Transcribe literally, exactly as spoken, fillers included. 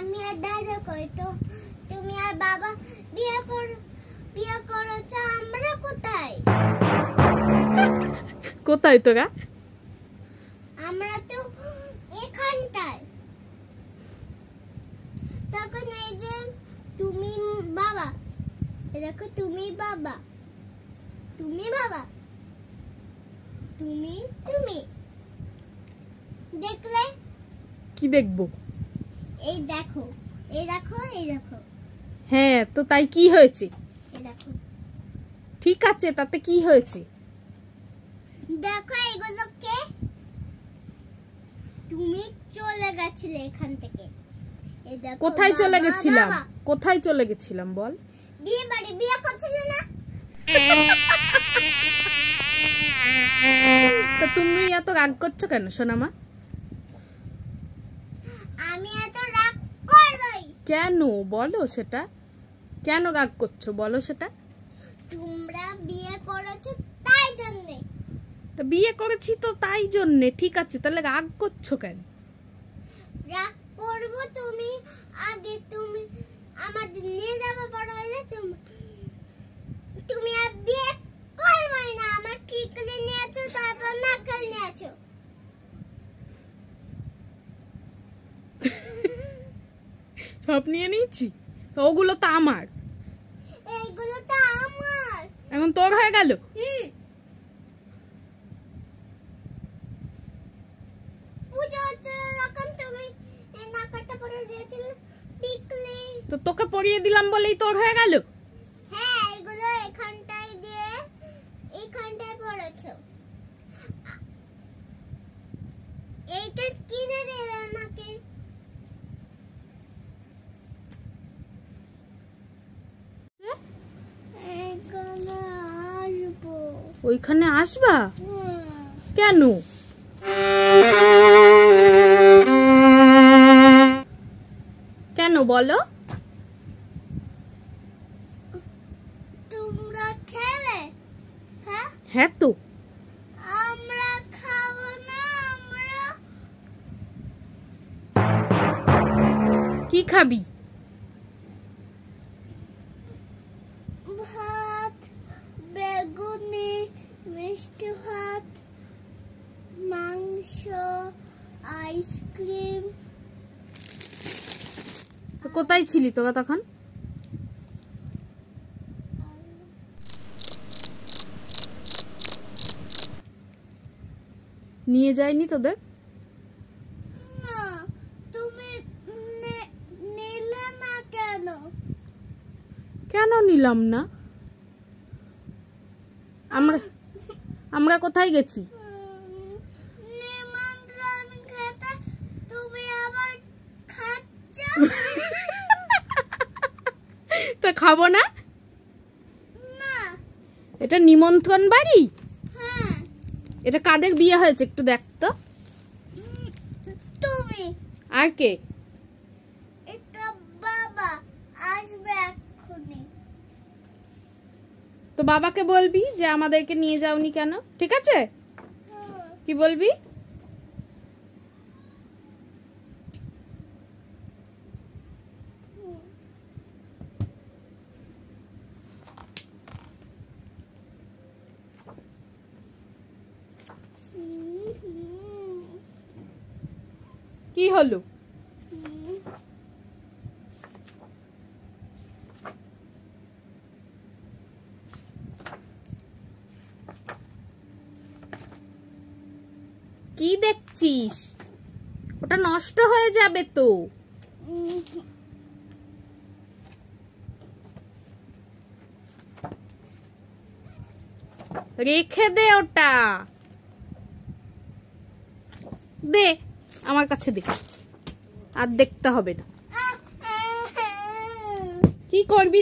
आमी और दादा कोई तो तुम यार बाबा बिया करो बिया करो चा हमरा कोताई कोताई तो का हमरा तो एखानटाई तখন এই যে তুমি বাবা দেখো তুমি বাবা তুমি বাবা তুমি তুমি দেখলে কি দেখবো এই দেখো এই দেখো এই দেখো হ্যাঁ তো তাই কি হয়েছে এই দেখো ঠিক আছে তাতে কি হয়েছে দেখো এগুলো কে তুমি চলে গেছিলে এখান থেকে এই দেখো কোথায় চলে গেছিলাম কোথায় চলে গেছিলাম বল বিয়ে বাড়ি বিয়ে করছিলে না তো তুমি এত রাগ করছো কেন সোনামা আমি এত রাগ করবই কেন বলো সেটা কেন রাগ করছো বলো সেটা তোমরা বিয়ে করেছো তাই জন্য তো বিয়ে করেছি তো তাই জন্য ঠিক আছে তাহলে রাগ করছো কেন রাগ করব তুমি আগে তুমি আমাদের নিয়ে যাবে বড় হলে তুমি তুমি আর বিয়ে করবে না আমার কি করে নিয়ে যাচ্ছো তারপর না করে নিয়ে যাচ্ছো সব নিয়ে নিয়েছি তো ওগুলো তো আমার এইগুলো তো আমার এখন তোর হয়ে গেল পূজা যখন তুমি এই নাকটা পরিয়ে দিয়েছিল টিকলি তো তোকে পরিয়ে দিলাম বলেই তোর হয়ে গেল হ্যাঁ এইগুলো এখানটায় দিয়ে এইখানটায় পড়েছো এইটা কিনে দিলে নাকি ওইখানে আসবা কেন কেন বলো তোমরা খেলে হ্যাঁ হ্যাঁ তো আমরা খাবো না আমরা কি খাবি ভাত বেগুনি মিষ্টি ভাত মাংস আইসক্রিম তো কোথায় ছিলি তোরা তখন নিয়ে যাইনি তোদের না তুমি নিলে না কেন কেন নিলাম না আমরা আমরা কোথায় গেছি নিমন্ত্রণ খেতে তুমি আবার খাচ্ছ তো খাবো না না এটা নিমন্ত্রণ বাড়ি হ্যাঁ এটা কাদের বিয়ে হয়েছে একটু দেখ তো তুমি আর কে এটা বাবা আসবে এক্ষুনি तो बाबा के बोलबी जे आमादेरके निये जाओनी केन ठीक आछे कि बोलबी कि हलो কি দেখছিস ওটা নষ্ট হয়ে যাবে তো রেখে দে ওটা দে আমার কাছে দে আর দেখতে হবে না কি করবি